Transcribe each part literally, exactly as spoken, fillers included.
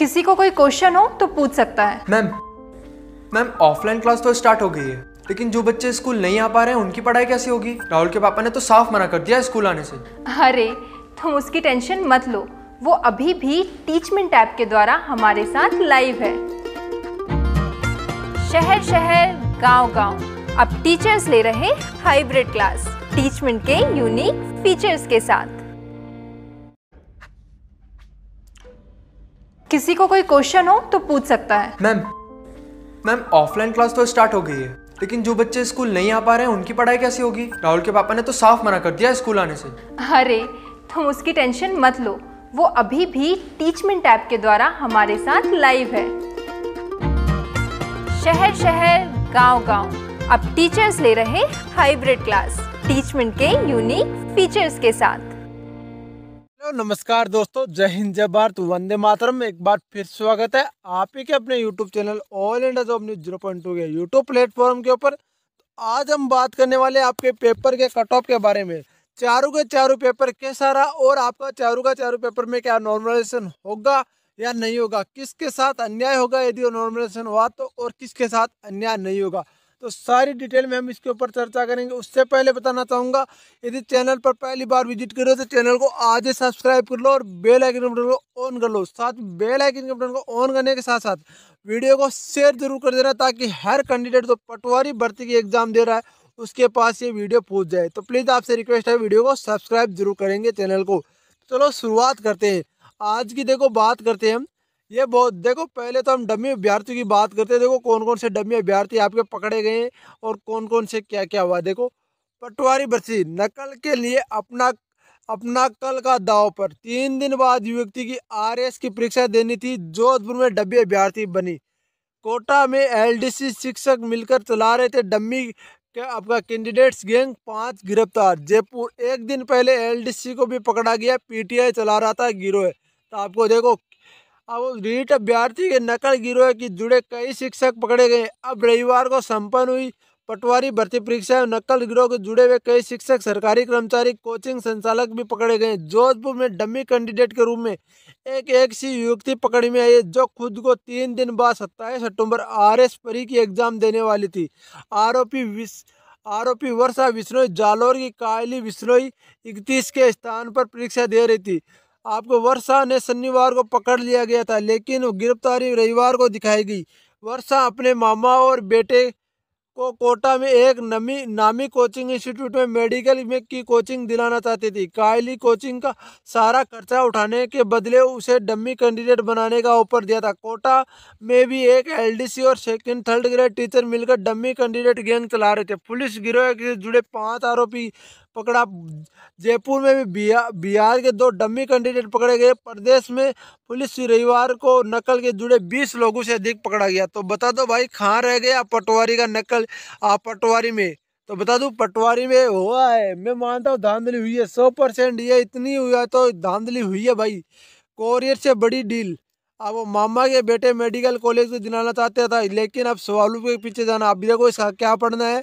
किसी को कोई क्वेश्चन हो तो पूछ सकता है। मैम मैम ऑफलाइन क्लास तो स्टार्ट हो गई है, लेकिन जो बच्चे स्कूल नहीं आ पा रहे हैं उनकी पढ़ाई कैसे होगी? राहुल के पापा ने तो साफ मना कर दिया स्कूल आने से। अरे तुम उसकी टेंशन मत लो, वो अभी भी टीचमिंट ऐप के द्वारा हमारे साथ लाइव है। शहर शहर गांव गांव अब टीचर्स ले रहे हाइब्रिड क्लास टीचमिंट के यूनिक फीचर्स के साथ। किसी को कोई क्वेश्चन हो तो पूछ सकता है। मैम मैम ऑफलाइन क्लास तो स्टार्ट हो गई है, लेकिन जो बच्चे स्कूल नहीं आ पा रहे हैं उनकी पढ़ाई कैसे होगी? राहुल के पापा ने तो साफ मना कर दिया स्कूल आने से। अरे तुम उसकी टेंशन मत लो, वो अभी भी टीचमिंट ऐप के द्वारा हमारे साथ लाइव है। शहर शहर गांव गांव अब टीचर्स ले रहे हाइब्रिड क्लास टीचमिंट के यूनिक फीचर्स के साथ। नमस्कार दोस्तों, जय हिंद जय भारत, वंदे मातरम। एक बार फिर स्वागत है आप ही के अपने YouTube channel all India job news zero point two के यूट्यूब प्लेटफॉर्म के ऊपर। आज हम बात करने वाले आपके पेपर के कट ऑफ के बारे में। चारों के चारों पेपर कैसा रहा और आपका चारों का चारों पेपर में क्या नॉर्मलाइजेशन होगा या नहीं होगा, किसके साथ अन्याय होगा यदि नॉर्मलाइजेशन हुआ तो, और किसके साथ अन्याय नहीं होगा, तो सारी डिटेल में हम इसके ऊपर चर्चा करेंगे। उससे पहले बताना चाहूँगा, यदि चैनल पर पहली बार विजिट करो तो चैनल को आज ही सब्सक्राइब कर लो और बेल आइकन के बटन को ऑन कर लो। साथ बेल आइकन के बटन को ऑन करने के साथ साथ वीडियो को शेयर जरूर कर देना, ताकि हर कैंडिडेट जो तो पटवारी भर्ती की एग्जाम दे रहा है उसके पास ये वीडियो पहुँच जाए। तो प्लीज़ आपसे रिक्वेस्ट है, वीडियो को सब्सक्राइब जरूर करेंगे चैनल को। चलो शुरुआत करते हैं आज की। देखो बात करते हैं हम ये बहुत देखो पहले तो हम डमी अभ्यर्थियों की बात करते हैं। देखो कौन कौन से डमी अभ्यर्थी आपके पकड़े गए हैं और कौन कौन से क्या क्या हुआ। देखो पटवारी भर्ती नकल के लिए अपना अपना कल का दाव पर। तीन दिन बाद युवती की आरएस की परीक्षा देनी थी, जोधपुर में डमी अभ्यर्थी बनी। कोटा में एलडीसी शिक्षक मिलकर चला रहे थे डमी के आपका कैंडिडेट्स गैंग, पाँच गिरफ्तार। जयपुर एक दिन पहले एलडीसी को भी पकड़ा गया, पीटीआई चला रहा था गिरोह। तो आपको देखो अब रीट अभ्यर्थी के नकल गिरोह की जुड़े कई शिक्षक पकड़े गए। अब रविवार को संपन्न हुई पटवारी भर्ती परीक्षा, नकल गिरोह के जुड़े हुए कई शिक्षक, सरकारी कर्मचारी, कोचिंग संचालक भी पकड़े गए। जोधपुर में डमी कैंडिडेट के रूप में एक एक सी युवती पकड़ में आई है, जो खुद को तीन दिन बाद सत्ताईस सितंबर आरएस परी की एग्जाम देने वाली थी। आरोपी विश आरोपी वर्षा विष्णोई जालोर की कायली विष्णोई इकतीस के स्थान पर परीक्षा दे रही थी। आपको वर्षा ने शनिवार को पकड़ लिया गया था, लेकिन गिरफ्तारी रविवार को दिखाई गई। वर्षा अपने मामा और बेटे को कोटा में एक नमी नामी कोचिंग इंस्टीट्यूट में मेडिकल में की कोचिंग दिलाना चाहती थी। कायली कोचिंग का सारा खर्चा उठाने के बदले उसे डम्मी कैंडिडेट बनाने का ऑफर दिया था। कोटा में भी एक एलडीसी और सेकंड थर्ड ग्रेड टीचर मिलकर डम्मी कैंडिडेट गैंग चला रहे थे। पुलिस गिरोह से जुड़े पाँच आरोपी पकड़ा। जयपुर में भी बिहार बिहार के दो डमी कैंडिडेट पकड़े गए। प्रदेश में पुलिस रविवार को नकल के जुड़े बीस लोगों से अधिक पकड़ा गया। तो बता दो भाई कहाँ रह गए आप पटवारी का नकल? आप पटवारी में तो बता दूँ पटवारी में हुआ है, मैं मानता हूँ धांधली हुई है सौ परसेंट ये इतनी हुआ तो धांधली हुई है भाई। कोरियर से बड़ी डील। अब वो मामा के बेटे मेडिकल कॉलेज को दिलाना चाहता था, लेकिन अब सवालों के पीछे जाना। अब देखो इसका क्या पढ़ना है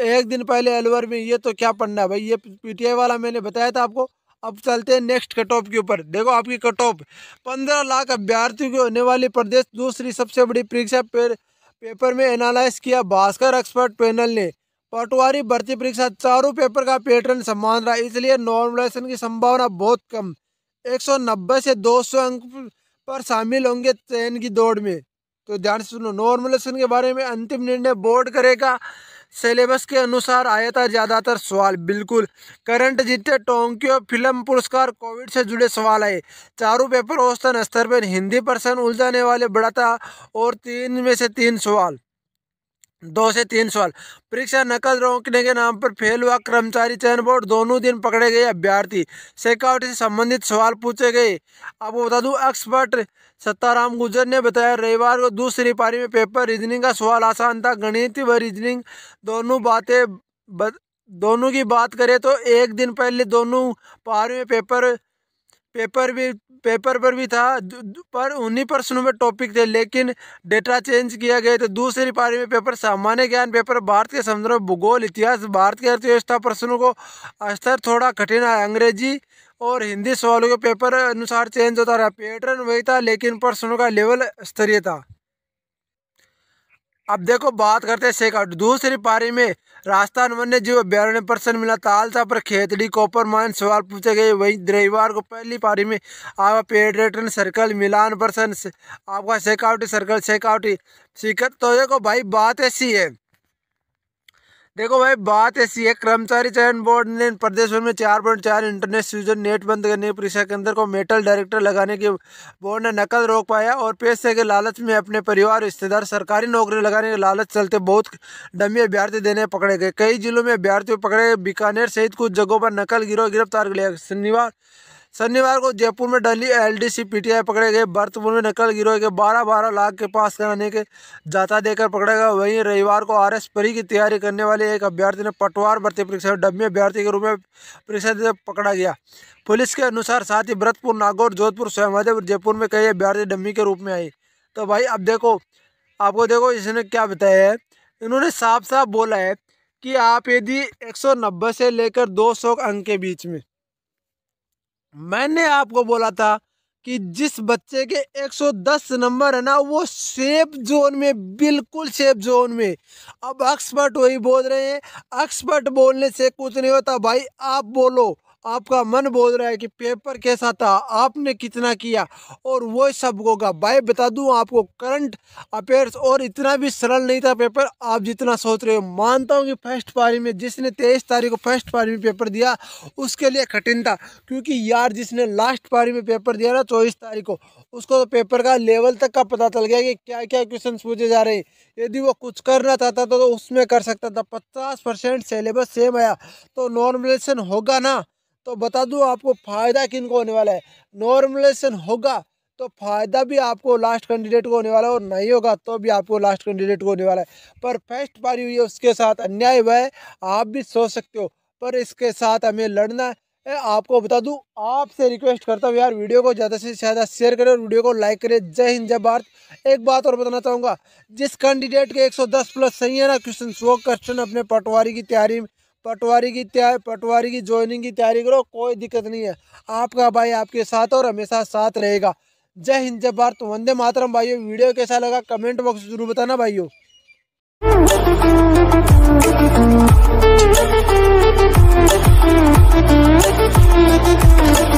एक दिन पहले अलवर में, ये तो क्या पढ़ना है भाई। ये पीटीआई वाला मैंने बताया था आपको। अब चलते हैं नेक्स्ट कट ऑफ के ऊपर। देखो आपकी कट ऑफ पंद्रह लाख अभ्यर्थियों की होने वाली प्रदेश दूसरी सबसे बड़ी परीक्षा पेर, पेपर में एनालाइज किया भास्कर एक्सपर्ट पैनल ने। पटवारी भर्ती परीक्षा चारों पेपर का पैटर्न समान रहा, इसलिए नॉर्मलाइजेशन की संभावना बहुत कम। एक सौ नब्बे से दो सौ अंक पर शामिल होंगे चयन की दौड़ में। तो ध्यान से सुनो, नॉर्मलाइजेशन के बारे में अंतिम निर्णय बोर्ड करेगा। सिलेबस के अनुसार आया था ज़्यादातर सवाल, बिल्कुल करंट जीते टोक्यो फिल्म पुरस्कार, कोविड से जुड़े सवाल आए। चारों पेपर औसतन स्तर पर हिंदी परसेंट उलझाने वाले बड़ा था, और तीन में से तीन सवाल दो से तीन सवाल परीक्षा नकल रोकने के नाम पर फेल हुआ। कर्मचारी चयन बोर्ड दोनों दिन पकड़े गए अभ्यर्थी, सेकाउट से संबंधित सवाल पूछे गए। आपको बता दूं एक्सपर्ट सत्ताराम गुर्जर ने बताया रविवार को दूसरी पारी में पेपर रीजनिंग का सवाल आसान था। गणित व रीजनिंग दोनों बातें बद, दोनों की बात करें तो एक दिन पहले दोनों पारी में पेपर पेपर भी पेपर पर भी था, पर उन्हीं प्रश्नों में टॉपिक थे, लेकिन डेटा चेंज किया गया। तो दूसरी पारी में पेपर सामान्य ज्ञान, पेपर भारत के संदर्भ, भूगोल, इतिहास, भारत की अर्थव्यवस्था प्रश्नों को स्तर थोड़ा कठिन है। अंग्रेजी और हिंदी सवालों के पेपर अनुसार चेंज होता रहा। पैटर्न वही था लेकिन प्रश्नों का लेवल स्तरीय था। अब देखो बात करते हैं सेकंड दूसरी पारी में राजस्थान वन्य जीव अभ्यारण्य प्रश्न मिला तालसा पर खेतड़ी कॉपर माइन सवाल पूछे गए। वहीं रविवार को पहली पारी में आपका पेट्रेटन सर्कल मिलान प्रश्न आपका सेकावटी सर्कल सेकावटी शिकत। तो देखो भाई बात ऐसी है देखो भाई बात ऐसी है कर्मचारी चयन बोर्ड ने प्रदेश भर में चार पॉइंट चार इंटरनेट स्यूजन नेट बंद करने परीक्षा केंद्र को मेटल डायरेक्टर लगाने के बोर्ड ने नकल रोक पाया। और पैसे के लालच में अपने परिवार रिश्तेदार सरकारी नौकरी लगाने के लालच चलते बहुत डमी अभ्यर्थी देने पकड़े गए। कई जिलों में अभ्यर्थियों पकड़े। बीकानेर सहित कुछ जगहों पर नकल गिरोह गिरफ्तार किया गया। शनिवार शनिवार को जयपुर में डली एलडीसी पीटीआई पकड़े गए। भरतपुर में नकल गिरोह के बारह बारह लाख के पास कराने के जाता देकर पकड़े गए। वहीं रविवार को आरएस परी की तैयारी करने वाले एक अभ्यर्थी ने पटवार भर्ती परीक्षा में डम्मी अभ्यर्थी के रूप में परीक्षा देते पकड़ा गया। पुलिस के अनुसार साथ ही भरतपुर नागौर जोधपुर सोहमादेव और जयपुर में कई अभ्यर्थी डम्मी के रूप में आए। तो भाई अब देखो आपको देखो इसने क्या बताया है, इन्होंने साफ साफ बोला है कि आप यदि एक सौ नब्बे से लेकर दो सौ अंक के बीच में, मैंने आपको बोला था कि जिस बच्चे के एक सौ दस नंबर है ना वो सेफ जोन में, बिल्कुल सेफ जोन में। अब एक्सपर्ट वही बोल रहे हैं, एक्सपर्ट बोलने से कुछ नहीं होता भाई। आप बोलो, आपका मन बोल रहा है कि पेपर कैसा था, आपने कितना किया, और वो सबको का भाई बता दूं आपको करंट अफेयर्स और इतना भी सरल नहीं था पेपर आप जितना सोच रहे हो। मानता हूं कि फर्स्ट पारी में जिसने तेईस तारीख को फर्स्ट पारी में पेपर दिया उसके लिए कठिन था, क्योंकि यार जिसने लास्ट पारी में पेपर दिया ना चौबीस तारीख को उसको तो पेपर का लेवल तक का पता चल गया कि क्या क्या क्वेश्चन पूछे जा रहे हैं। यदि वो कुछ करना चाहता था तो उसमें कर सकता था। पचास परसेंट सिलेबस सेम आया तो नॉर्मलाइजेशन होगा ना, तो बता दूं आपको फ़ायदा किनको होने वाला है। नॉर्मलाइजेशन होगा तो फ़ायदा भी आपको लास्ट कैंडिडेट को होने वाला है, और नहीं होगा तो भी आपको लास्ट कैंडिडेट को होने वाला है। पर फर्स्ट पारी हुई है उसके साथ अन्याय हुआ है, आप भी सोच सकते हो, पर इसके साथ हमें लड़ना है। आपको बता दूं, आपसे रिक्वेस्ट करता हूं यार वीडियो को ज़्यादा से ज़्यादा शेयर करें और वीडियो को लाइक करें। जय हिंद जय भारत। एक बात और बताना चाहूँगा, जिस कैंडिडेट के एक सौ दस प्लस सही है ना क्वेश्चन, वो क्वेश्चन अपने पटवारी की तैयारी पटवारी की तैयारी पटवारी की ज्वाइनिंग की तैयारी करो, कोई दिक्कत नहीं है। आपका भाई आपके साथ और हमेशा साथ रहेगा। जय हिंद जय भारत, वंदे मातरम। भाइयों वीडियो कैसा लगा कमेंट बॉक्स में जरूर बताना भाइयों।